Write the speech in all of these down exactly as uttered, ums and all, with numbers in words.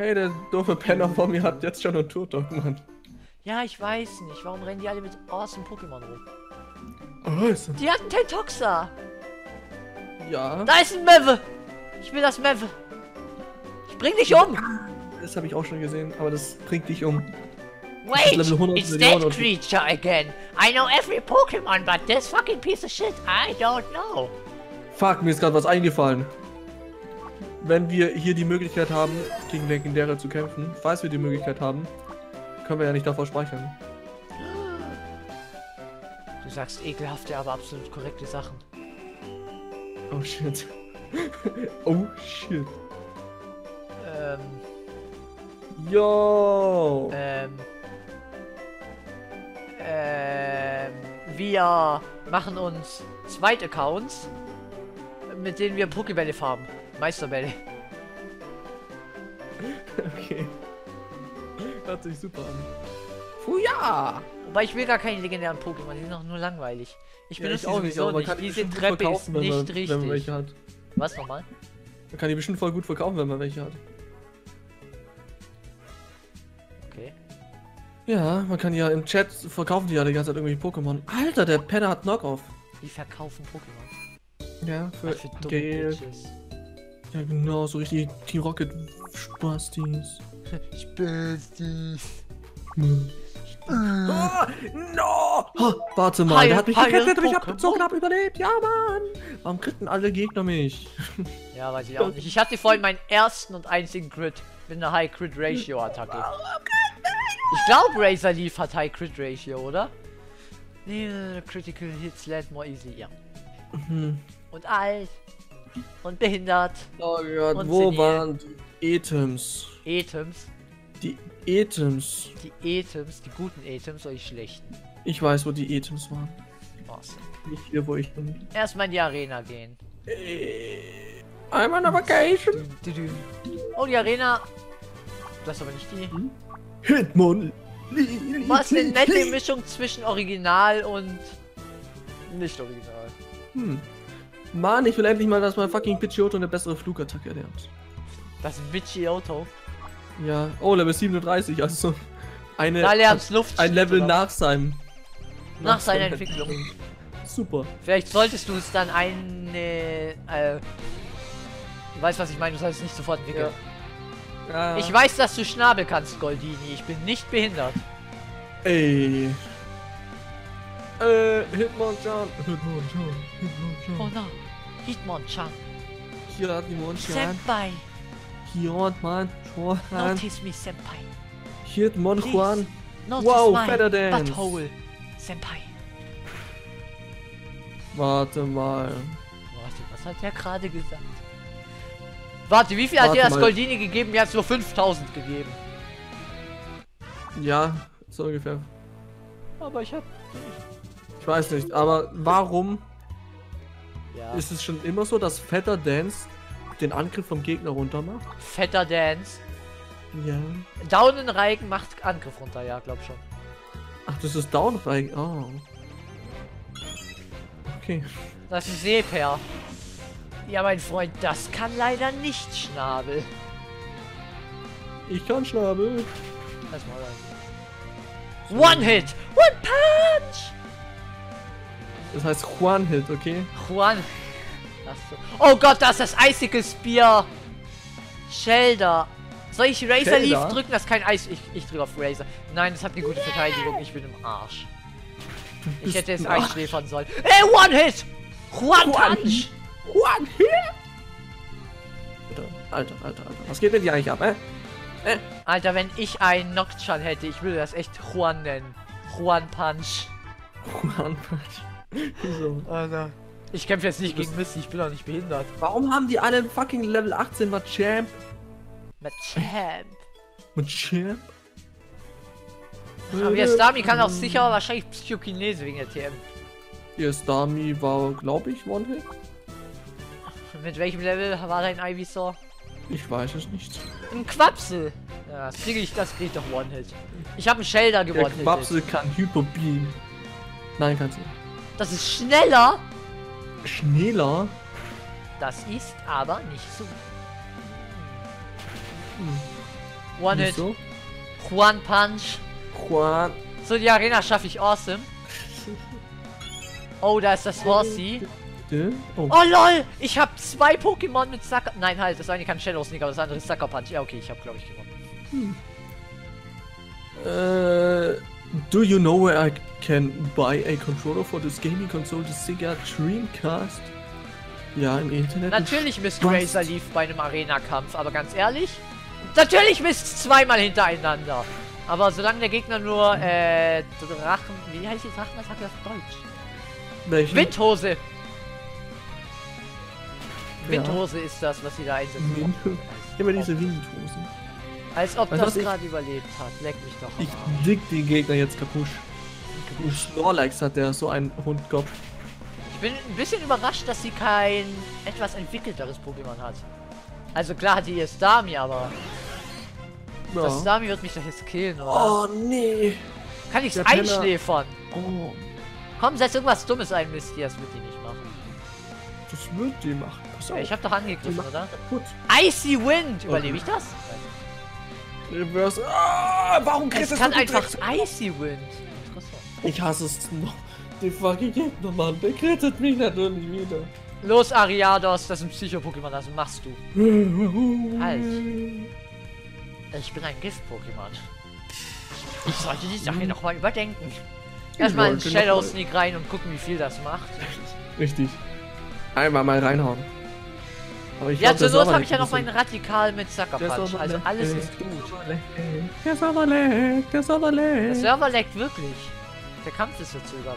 Hey, der doofe Penner vor mir hat jetzt schon einen Turtok, Mann. Ja, ich weiß nicht. Warum rennen die alle mit awesome Pokémon rum? Oh, ist das... Die hatten Tentoxa! Ja. Da ist ein Meve! Ich will das Meve! Ich bring dich um! Das habe ich auch schon gesehen, aber das bringt dich um. Wait! It's that creature again! I know every Pokémon, but this fucking piece of shit, I don't know! Fuck, mir ist gerade was eingefallen. Wenn wir hier die Möglichkeit haben, gegen Legendäre zu kämpfen, falls wir die Möglichkeit haben, können wir ja nicht davor speichern. Du sagst ekelhafte, aber absolut korrekte Sachen. Oh shit. Oh shit. Ähm. Yo. Ähm. Ähm. Wir machen uns Zweit-Accounts, mit denen wir Pokébälle farmen. Meisterbälle. Okay. Hört sich super an. Fuja! Wobei ich will gar keine legendären Pokémon, die sind auch nur langweilig. Ich benutze ja, auch nicht, aber man kann diese die Treppe ist nicht man, richtig. Wenn man welche hat. Was nochmal? Man kann die bestimmt voll gut verkaufen, wenn man welche hat. Okay. Ja, man kann ja im Chat verkaufen die ja die ganze Zeit irgendwelche Pokémon. Alter, der Penner hat Knock-Off. Die verkaufen Pokémon. Ja, für, Ach, für dumme Geld. Bitches. Ja genau, so richtig die Rocket-Spastis. Spastis. Oh, no! Oh, warte mal, der hat mich gekettet und ich hab so knapp überlebt. Ja, Mann! Warum kritten alle Gegner mich? Ja, weiß ich auch nicht. Ich hatte vorhin meinen ersten und einzigen Crit mit einer High-Crit-Ratio-Attacke. Ich glaube, Razor Leaf hat High-Crit-Ratio, oder? Nee, Critical Hits land more easily, ja. Mhm. Und alt. Und behindert. Oh Gott, und wo waren die Items? Items? Die Items. Die Items, die guten Items oder die schlechten? Ich weiß, wo die Items waren. Awesome. Nicht hier, wo ich bin. Erstmal in die Arena gehen. Äh, I'm on a vacation. Oh, die Arena. Das ist aber nicht die. Hm? Hitmon. Was eine nette Mischung zwischen Original und nicht Original. Hm. Mann, ich will endlich mal, dass mein fucking Pichioto eine bessere Flugattacke erlernt. Das Pichioto? Ja. Oh, Level siebenunddreißig, also eine, Luft ein Level nach seinem... Nach, nach seiner Entwicklung. Super. Vielleicht solltest du es dann eine... Äh, du weißt, was ich meine, du sollst es nicht sofort entwickeln. Ja. Ja. Ich weiß, dass du Schnabel kannst, Goldini. Ich bin nicht behindert. Ey. Äh, Hitmonchan. Hitmonchan. Hitmonchan. Oh no. Hitmonchan. Hitmonchan. Senpai. Hitmonchan. Notice me, Senpai. Hitmonchan. Wow, Fledertanz. Butthole. Senpai. Warte mal. Warte, was hat der gerade gesagt? Warte, wie viel Warte hat dir das Goldini gegeben? Mir hat es nur fünftausend gegeben. Ja, so ungefähr. Aber ich hab... Ich weiß nicht, aber warum ja. ist es schon immer so, dass Fledertanz den Angriff vom Gegner runter macht? Fledertanz? Ja. Downreigen macht Angriff runter, ja, glaub schon. Ach, das ist Downreigen? Oh. Okay. Das ist Seeper. Ja, mein Freund, das kann leider nicht Schnabel. Ich kann Schnabel. Lass mal rein. One Hit! One Punch! Das heißt Juan-Hit, okay? Juan. Achso. Oh Gott, das ist das Icicle Spear. Shelder. Soll ich Razor Leaf drücken? Das ist kein Eis. Ich, ich drücke auf Razor. Nein, das hat eine gute Verteidigung. Ich bin im Arsch. Ich hätte es einschläfern sollen. Ey, One-Hit! Juan-Punch! Juan-Hit! Alter, Alter, Alter. Was geht denn hier eigentlich ab, äh? äh? Alter, wenn ich einen Nocchan hätte, ich würde das echt Juan nennen. Juan-Punch. Juan-Punch. So. Alter. Ich kämpfe jetzt nicht gegen Mist, ich bin auch nicht behindert. Warum haben die alle fucking Level achtzehn Machamp? Machamp. Machamp? Aber der Starmie kann auch sicher wahrscheinlich Psychokinese wegen der T M. Der Starmie war, glaube ich, One-Hit. Mit welchem Level war dein Ivysaw? Ich weiß es nicht. Ein Quapsel! Ja, das kriege ich, das kriege ich doch One-Hit. Ich habe einen Shelder gewonnen. Der Quapsel kann Hyperbeam. Nein, kannst du nicht. Das ist schneller! Schneller? Das ist aber nicht so. Hm. One-Hit. So? Juan Punch. Juan. So, die Arena schaffe ich. Awesome. Oh, da ist das Horsea. Oh. Oh lol, ich habe zwei Pokémon mit Sucker... Nein, halt, das eine kann Shadow Sneak, aber das andere ist Sucker Punch. Ja, okay, ich habe, glaube ich, gewonnen. Hm. Uh, do you know where I can buy a controller for this gaming console, the Sega Dreamcast? Ja, im Internet. Natürlich misst Razor Leaf bei einem Arena-Kampf, aber ganz ehrlich, natürlich misst zweimal hintereinander. Aber solange der Gegner nur, äh, Drachen... Wie heißt die Drachen? Was sagt das auf Deutsch? Welche? Windhose! Windhose ja. Ist das, was sie da einsetzen. Wind Immer diese Windhosen. Als ob weißt das gerade überlebt hat. Leck mich doch. Ich Arsch. Leg den Gegner jetzt kaputt. Norlax hat der so einen Hundkopf. Ich bin ein bisschen überrascht, dass sie kein etwas entwickelteres Pokémon hat. Also klar hat die ihr Starmie, aber... Ja. Das Starmie wird mich doch jetzt killen, oder? Oh nee! Kann ich's einschläfern? Oh. Komm, setz irgendwas Dummes ein, Mist, das wird die nicht machen. Das wird die machen. Pass auf. Ich hab doch angegriffen, oder? Gut. Icy Wind! Überlebe ich das? Reverse. Ah, warum kriegst du das? Ich kann einfach Icy Wind. Interessant. Ich hasse es noch. Die fucking Gegner, Mann. Der krittet mich natürlich wieder. Los, Ariados, das ist ein Psycho-Pokémon, das machst du. Halt. Ich bin ein Gift-Pokémon. Ich sollte die Sache nochmal überdenken. Erstmal in Shadow Sneak rein und gucken, wie viel das macht. Richtig. Einmal mal reinhauen. Aber ich ja, zur Not habe ich ja noch meinen Rattikarl mit Sucker Punch. Also alles ist gut. Der Server leckt, der Server leckt. Der Server leckt wirklich. Der Kampf ist verzögert.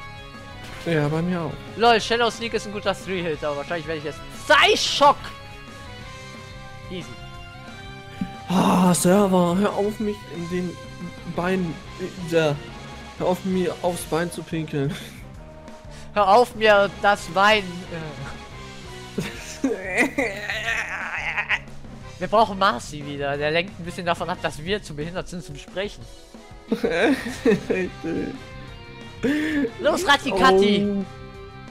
Ja, bei mir auch. Lol, Shadow Sneak ist ein guter Three-Hit, aber wahrscheinlich werde ich jetzt. Psychock! Easy. Ah, Server, hör auf mich in den Beinen. Hör auf mir aufs Bein zu pinkeln. Hör auf mir das Wein. Wir brauchen Marcy wieder. Der lenkt ein bisschen davon ab, dass wir zu behindert sind zum Sprechen. Los, Rattikatti! Oh.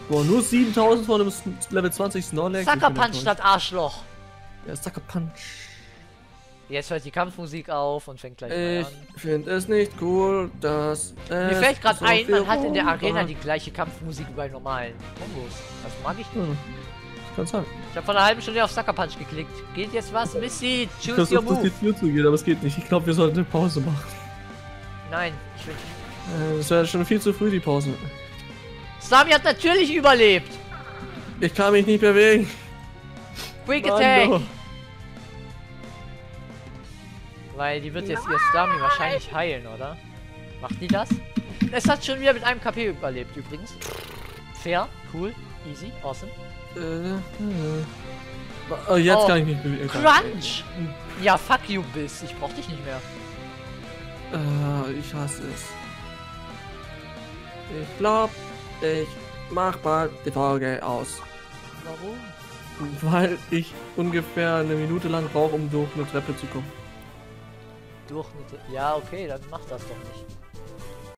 Boah, nur siebentausend von einem Level zwanzig Snorlax. Sucker Punch statt Arschloch. Ja, Sucker Punch. Jetzt hört die Kampfmusik auf und fängt gleich mal an. Ich finde es nicht cool, dass mir fällt gerade so ein, man hat in der Arena die gleiche Kampfmusik wie bei normalen Kombos. Das mag ich nicht. Ich kann sagen. Ich habe vor einer halben Stunde auf Sucker Punch geklickt. Geht jetzt was, Missy? Choose your move. Ich versuche, dass die Tür zugeht, aber es geht nicht. Ich glaube, wir sollten eine Pause machen. Nein, ich will nicht. Äh, das wäre schon viel zu früh, die Pause. Stami hat natürlich überlebt. Ich kann mich nicht bewegen. Quick Attack. Mann, weil die wird jetzt ihr Starmie wahrscheinlich heilen, oder? Macht die das? Es hat schon wieder mit einem K P überlebt, übrigens. Fair, cool, easy, awesome. Äh, äh. Oh, jetzt oh. Kann ich mich bewegen. Crunch! Ja, fuck you, Biss. Ich brauch dich nicht mehr. Äh, ich hasse es. Ich glaub, ich mach mal die Folge aus. Warum? Weil ich ungefähr eine Minute lang brauche, um durch eine Treppe zu kommen. Ja, okay, dann mach das doch nicht.